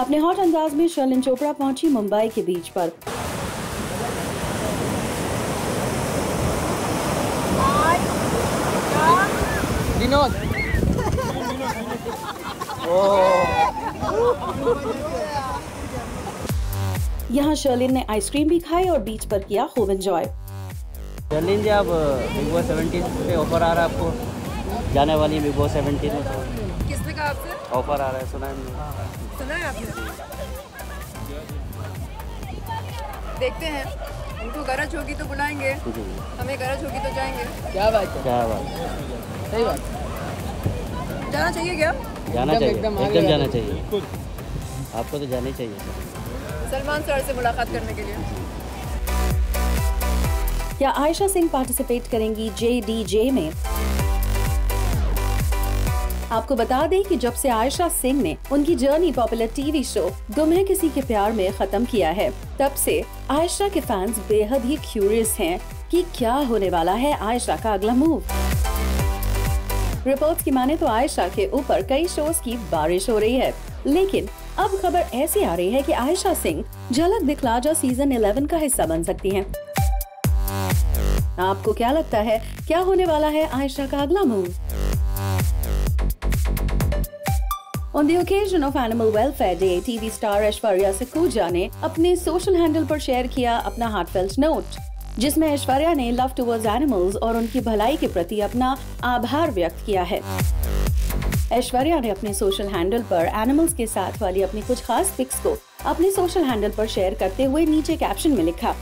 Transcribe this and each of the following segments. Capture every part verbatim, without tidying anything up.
अपने हॉट अंदाज में शर्लिन चोपड़ा पहुंची मुंबई के बीच पर। विनोद यहाँ शर्लिन ने आइसक्रीम भी खाई और बीच पर किया खूब एंजॉय। शर्लिन जी, आप विगो सेवेंटीन पे ऑफर आ रहा है आपको, जाने वाली विगो सेवेंटीन में। किसने कहा आपसे ऑफर आ रहा है? सुना है सुना है आपने? देखते हैं, उनको गरज होगी तो बुलाएंगे, हमें गरज होगी तो जाएंगे। क्या बात है, क्या बात है, सही बात। जाना चाहिए क्या? जाना चाहिए, एकदम जाना चाहिए, आपको तो जाना ही चाहिए। सलमान सर से मुलाकात करने के लिए। क्या आयशा सिंह पार्टिसिपेट करेंगी जे डी जे में? आपको बता दें कि जब से आयशा सिंह ने उनकी जर्नी पॉपुलर टीवी शो दो में किसी के प्यार में खत्म किया है, तब से आयशा के फैंस बेहद ही क्यूरियस हैं कि क्या होने वाला है आयशा का अगला मूव। रिपोर्ट्स की माने तो आयशा के ऊपर कई शोज की बारिश हो रही है, लेकिन अब खबर ऐसी आ रही है कि आयशा सिंह झलक दिखला जा सीजन इलेवन का हिस्सा बन सकती है। आपको क्या लगता है, क्या होने वाला है आयशा का अगला move? On the occasion of Animal Welfare Day, T V star Aishwarya Sakhuja ने अपने सोशल हैंडल पर शेयर किया अपना हार्टफेल्ट नोट, जिसमें ऐश्वर्या ने लव टुवर्ड्स एनिमल्स और उनकी भलाई के प्रति अपना आभार व्यक्त किया है। ऐश्वर्या ने अपने सोशल हैंडल पर एनिमल्स के साथ वाली अपनी कुछ खास पिक्स को अपने सोशल हैंडल पर शेयर करते हुए नीचे कैप्शन में लिखा,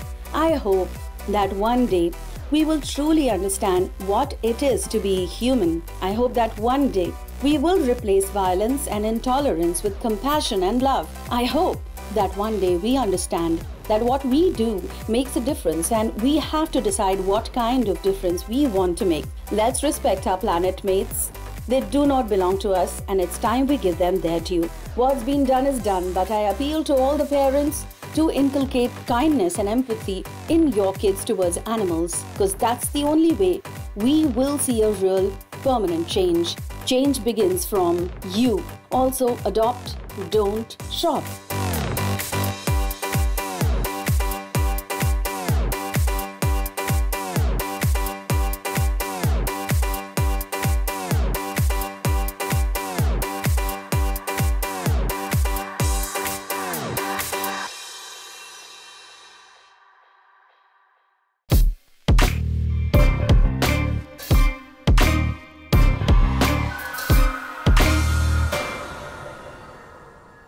I hope that one day we will truly understand what it is to be human. I hope that one day we will replace violence and intolerance with compassion and love. I hope that one day we understand that what we do makes a difference and we have to decide what kind of difference we want to make. Let's respect our planet mates. They do not belong to us and it's time we give them their due. What's been done is done, but I appeal to all the parents to inculcate kindness and empathy in your kids towards animals, because that's the only way we will see a real permanent change. Change begins from you. Also adopt, don't shop.